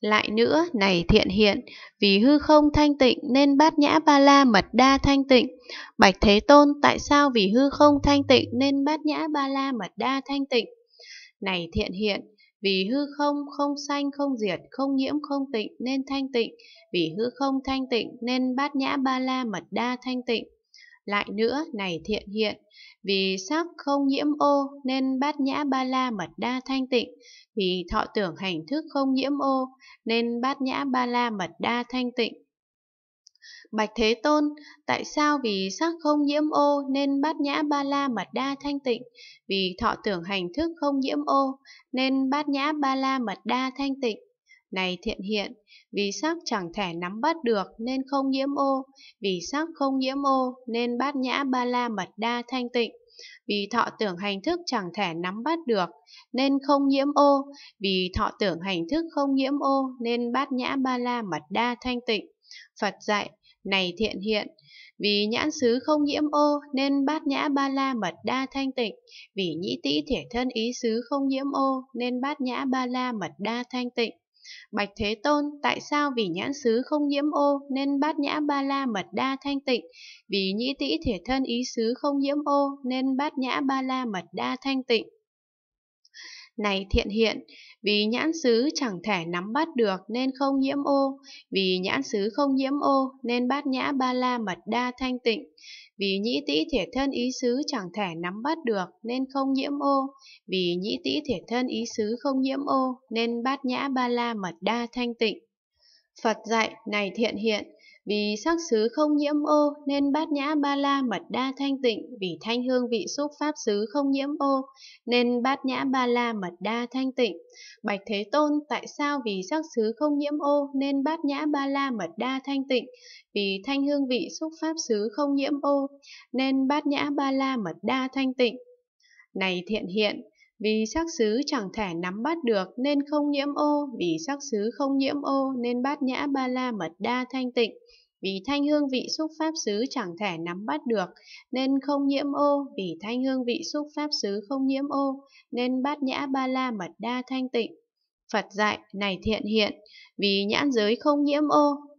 Lại nữa, này Thiện Hiện, vì hư không thanh tịnh nên Bát Nhã Ba La Mật Đa thanh tịnh. Bạch Thế Tôn, tại sao vì hư không thanh tịnh nên Bát Nhã Ba La Mật Đa thanh tịnh? Này Thiện Hiện, vì hư không không sanh không diệt, không nhiễm không tịnh nên thanh tịnh. Vì hư không thanh tịnh nên Bát Nhã Ba La Mật Đa thanh tịnh. Lại nữa, này Thiện Hiện, vì sắc không nhiễm ô nên Bát Nhã Ba La Mật Đa thanh tịnh. Vì thọ tưởng hành thức không nhiễm ô nên Bát Nhã Ba La Mật Đa thanh tịnh. Bạch Thế Tôn, tại sao vì sắc không nhiễm ô nên Bát Nhã Ba La Mật Đa thanh tịnh? Vì thọ tưởng hành thức không nhiễm ô nên Bát Nhã Ba La Mật Đa thanh tịnh. Này Thiện Hiện, vì sắc chẳng thể nắm bắt được nên không nhiễm ô. Vì sắc không nhiễm ô nên Bát Nhã Ba La Mật Đa thanh tịnh. Vì thọ tưởng hành thức chẳng thể nắm bắt được nên không nhiễm ô. Vì thọ tưởng hành thức không nhiễm ô nên Bát Nhã Ba La Mật Đa thanh tịnh. Phật dạy, này Thiện Hiện, vì nhãn xứ không nhiễm ô nên Bát Nhã Ba La Mật Đa thanh tịnh. Vì nhĩ tĩ thể thân ý xứ không nhiễm ô nên Bát Nhã Ba La Mật Đa thanh tịnh. Bạch Thế Tôn, tại sao vì nhãn xứ không nhiễm ô nên Bát Nhã Ba La Mật Đa thanh tịnh? Vì nhĩ tĩ thể thân ý xứ không nhiễm ô nên Bát Nhã Ba La Mật Đa thanh tịnh. Này Thiện Hiện, vì nhãn xứ chẳng thể nắm bắt được nên không nhiễm ô. Vì nhãn xứ không nhiễm ô nên Bát Nhã Ba La Mật Đa thanh tịnh. Vì nhĩ tĩ thể thân ý xứ chẳng thể nắm bắt được nên không nhiễm ô. Vì nhĩ tĩ thể thân ý xứ không nhiễm ô nên Bát Nhã Ba La Mật Đa thanh tịnh. Phật dạy, này Thiện Hiện, vì sắc xứ không nhiễm ô nên Bát Nhã Ba La Mật Đa thanh tịnh. Vì thanh hương vị xúc pháp xứ không nhiễm ô nên Bát Nhã Ba La Mật Đa thanh tịnh. Bạch Thế Tôn, tại sao vì sắc xứ không nhiễm ô nên Bát Nhã Ba La Mật Đa thanh tịnh? Vì thanh hương vị xúc pháp xứ không nhiễm ô nên Bát Nhã Ba La Mật Đa thanh tịnh. Này Thiện Hiện, vì sắc xứ chẳng thể nắm bắt được nên không nhiễm ô. Vì sắc xứ không nhiễm ô nên Bát Nhã Ba La Mật Đa thanh tịnh. Vì thanh hương vị xúc pháp xứ chẳng thể nắm bắt được nên không nhiễm ô. Vì thanh hương vị xúc pháp xứ không nhiễm ô nên Bát Nhã Ba La Mật Đa thanh tịnh. Phật dạy, này Thiện Hiện, vì nhãn giới không nhiễm ô